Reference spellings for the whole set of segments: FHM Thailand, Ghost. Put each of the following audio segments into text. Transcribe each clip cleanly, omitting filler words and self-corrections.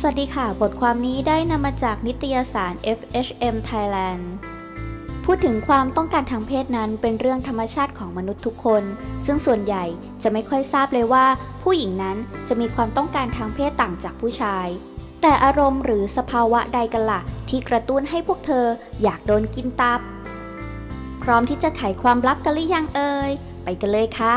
สวัสดีค่ะบทความนี้ได้นำมาจากนิตยสาร FHM Thailand พูดถึงความต้องการทางเพศนั้นเป็นเรื่องธรรมชาติของมนุษย์ทุกคนซึ่งส่วนใหญ่จะไม่ค่อยทราบเลยว่าผู้หญิงนั้นจะมีความต้องการทางเพศต่างจากผู้ชายแต่อารมณ์หรือสภาวะใดกันล่ะที่กระตุ้นให้พวกเธออยากโดนกินตับพร้อมที่จะไขความลับกันหรือยังเอ่ยไปกันเลยค่ะ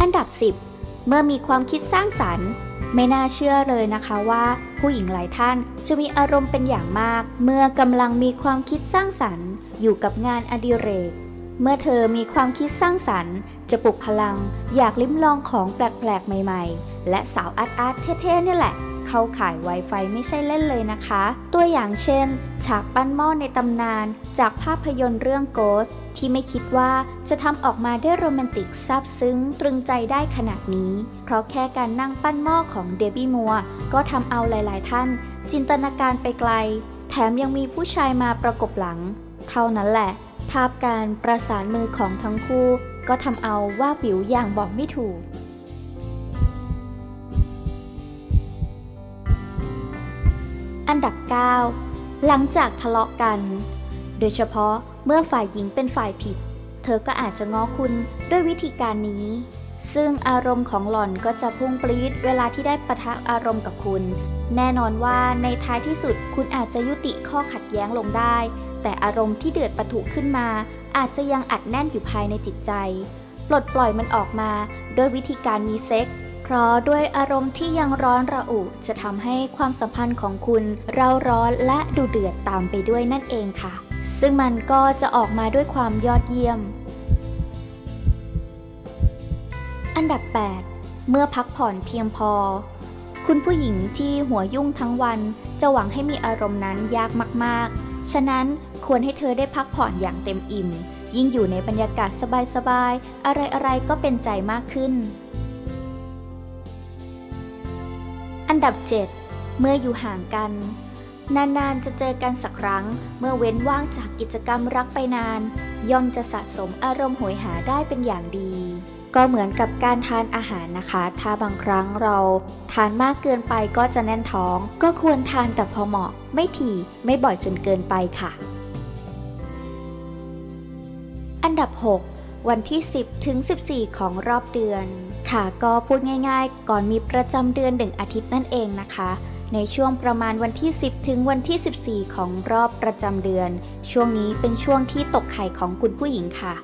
อันดับ 10 เมื่อมีความคิดสร้างสรรค์ไม่น่าเชื่อเลยนะคะว่าผู้หญิงหลายท่านจะมีอารมณ์เป็นอย่างมากเมื่อกำลังมีความคิดสร้างสรรค์อยู่กับงานอดิเรกเมื่อเธอมีความคิดสร้างสรรค์จะปลุกพลังอยากลิ้มลองของแปลกๆใหม่ๆและสาวอาร์ตๆเท่ๆนี่แหละเข้าข่าย Wi-Fi ไม่ใช่เล่นเลยนะคะตัวอย่างเช่นฉากปั้นหม้อในตำนานจากภาพยนตร์เรื่อง Ghost ที่ไม่คิดว่าจะทำออกมาได้โรแมนติกซาบซึ้งตรึงใจได้ขนาดนี้เพราะแค่การนั่งปั้นหม้อของเดบี้มัวร์ก็ทำเอาหลายๆท่านจินตนาการไปไกลแถมยังมีผู้ชายมาประกบหลังเท่านั้นแหละภาพการประสานมือของทั้งคู่ก็ทำเอาว่าบิวอย่างบอกไม่ถูกอันดับ 9 หลังจากทะเลาะกันโดยเฉพาะเมื่อฝ่ายหญิงเป็นฝ่ายผิดเธอก็อาจจะง้อคุณด้วยวิธีการนี้ซึ่งอารมณ์ของหล่อนก็จะพุ่งปรี๊ดเวลาที่ได้ปะทะอารมณ์กับคุณแน่นอนว่าในท้ายที่สุดคุณอาจจะยุติข้อขัดแย้งลงได้แต่อารมณ์ที่เดือดปะทุขึ้นมาอาจจะยังอัดแน่นอยู่ภายในจิตใจปลดปล่อยมันออกมาด้วยวิธีการมีเซ็กซ์เพราะด้วยอารมณ์ที่ยังร้อนระอุจะทำให้ความสัมพันธ์ของคุณเร่าร้อนและดูเดือดตามไปด้วยนั่นเองค่ะซึ่งมันก็จะออกมาด้วยความยอดเยี่ยมอันดับ 8 เมื่อพักผ่อนเพียงพอคุณผู้หญิงที่หัวยุ่งทั้งวันจะหวังให้มีอารมณ์นั้นยากมากๆฉะนั้นควรให้เธอได้พักผ่อนอย่างเต็มอิ่มยิ่งอยู่ในบรรยากาศสบายๆอะไรๆก็เป็นใจมากขึ้นอันดับ 7 เมื่ออยู่ห่างกันนานๆจะเจอกันสักครั้งเมื่อเว้นว่างจากกิจกรรมรักไปนานย่อมจะสะสมอารมณ์หวยหาได้เป็นอย่างดีก็เหมือนกับการทานอาหารนะคะถ้าบางครั้งเราทานมากเกินไปก็จะแน่นท้องก็ควรทานแต่พอเหมาะไม่ถี่ไม่บ่อยจนเกินไปค่ะอันดับ 6 วันที่ 10 ถึง 14 ของรอบเดือนค่ะก็พูดง่ายๆก่อนมีประจำเดือน1อาทิตย์นั่นเองนะคะในช่วงประมาณวันที่10ถึงวันที่14ของรอบประจำเดือนช่วงนี้เป็นช่วงที่ตกไข่ของคุณผู้หญิงค่ะ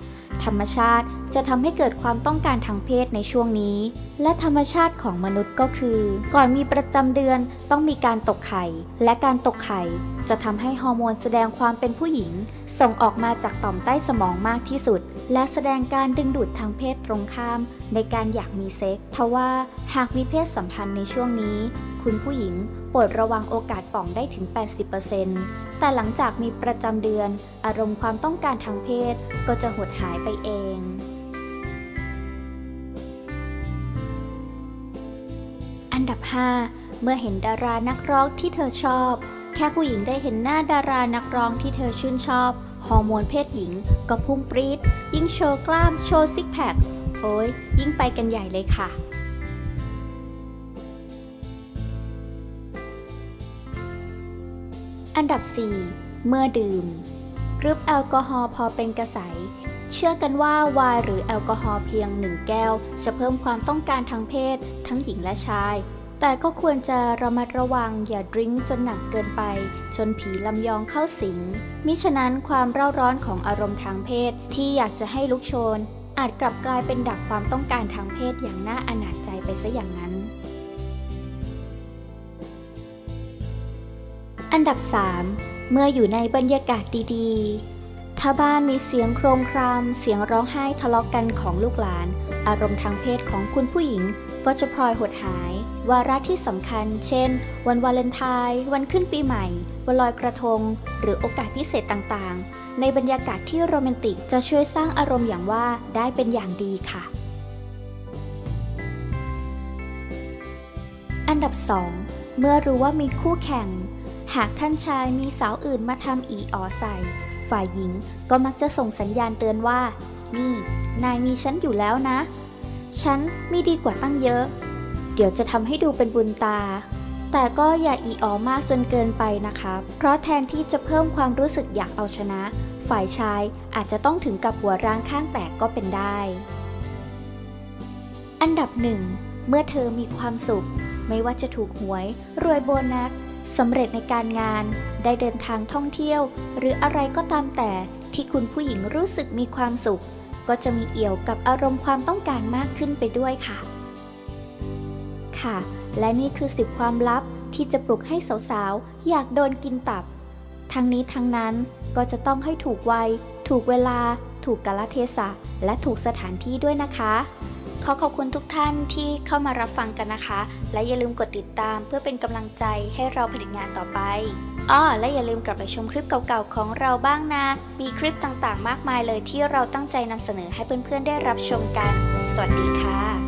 ธรรมชาติจะทำให้เกิดความต้องการทางเพศในช่วงนี้และธรรมชาติของมนุษย์ก็คือก่อนมีประจำเดือนต้องมีการตกไข่และการตกไข่จะทำให้ฮอร์โมนแสดงความเป็นผู้หญิงส่งออกมาจากต่อมใต้สมองมากที่สุดและแสดงการดึงดูดทางเพศตรงข้ามในการอยากมีเซ็กส์เพราะว่าหากมีเพศสัมพันธ์ในช่วงนี้คุณผู้หญิงโปรดระวังโอกาสป่องได้ถึง 80% แต่หลังจากมีประจำเดือนอารมณ์ความต้องการทางเพศก็จะหดหายไปเองอันดับ 5 เมื่อเห็นดารานักร้องที่เธอชอบแค่ผู้หญิงได้เห็นหน้าดารานักร้องที่เธอชื่นชอบฮอร์โมนเพศหญิงก็พุ่งปรี๊ดยิ่งโชว์กล้ามโชว์ซิกแพคโอ้ยยิ่งไปกันใหญ่เลยค่ะอันดับ 4 เมื่อดื่มหรือแอลกอฮอล์พอเป็นกระแสเชื่อกันว่าวายหรือแอลกอฮอล์เพียง1แก้วจะเพิ่มความต้องการทางเพศทั้งหญิงและชายแต่ก็ควรจะระมัดระวังอย่าดริ้งจนหนักเกินไปจนผีลำยองเข้าสิงมิฉะนั้นความเร่าร้อนของอารมณ์ทางเพศที่อยากจะให้ลุกโชนอาจกลับกลายเป็นดักความต้องการทางเพศอย่างน่าอนาจใจไปซะอย่างนั้นอันดับ 3 เมื่ออยู่ในบรรยากาศดีๆถ้าบ้านมีเสียงโครมครามเสียงร้องไห้ทะเลาะกันของลูกหลานอารมณ์ทางเพศของคุณผู้หญิงก็จะพลอยหดหายวาระที่สำคัญเช่นวันวาเลนไทน์วันขึ้นปีใหม่วันลอยกระทงหรือโอกาสพิเศษต่างๆในบรรยากาศที่โรแมนติกจะช่วยสร้างอารมณ์อย่างว่าได้เป็นอย่างดีค่ะอันดับ 2 เมื่อรู้ว่ามีคู่แข่งหากท่านชายมีสาวอื่นมาทำอีอ๋อใส่ฝ่ายหญิงก็มักจะส่งสัญญาณเตือนว่านี่นายมีฉันอยู่แล้วนะฉันมีดีกว่าตั้งเยอะ เดี๋ยวจะทำให้ดูเป็นบุญตาแต่ก็อย่าอีอ๋อมากจนเกินไปนะคะเพราะแทนที่จะเพิ่มความรู้สึกอยากเอาชนะฝ่ายชายอาจจะต้องถึงกับหัวร้างข้างแตกก็เป็นได้อันดับ 1 เมื่อเธอมีความสุขไม่ว่าจะถูกหวยรวยโบนัสสำเร็จในการงานได้เดินทางท่องเที่ยวหรืออะไรก็ตามแต่ที่คุณผู้หญิงรู้สึกมีความสุขก็จะมีเอี่ยวกับอารมณ์ความต้องการมากขึ้นไปด้วยค่ะและนี่คือ10ความลับที่จะปลุกให้สาวๆอยากโดนกินตับทั้งนี้ทั้งนั้นก็จะต้องให้ถูกวัยถูกเวลาถูกกาลเทศะและถูกสถานที่ด้วยนะคะขอบคุณทุกท่านที่เข้ามารับฟังกันนะคะและอย่าลืมกดติดตามเพื่อเป็นกำลังใจให้เราผลิตงานต่อไปและอย่าลืมกลับไปชมคลิปเก่าๆของเราบ้างนะมีคลิปต่างๆมากมายเลยที่เราตั้งใจนำเสนอให้เพื่อนๆได้รับชมกันสวัสดีค่ะ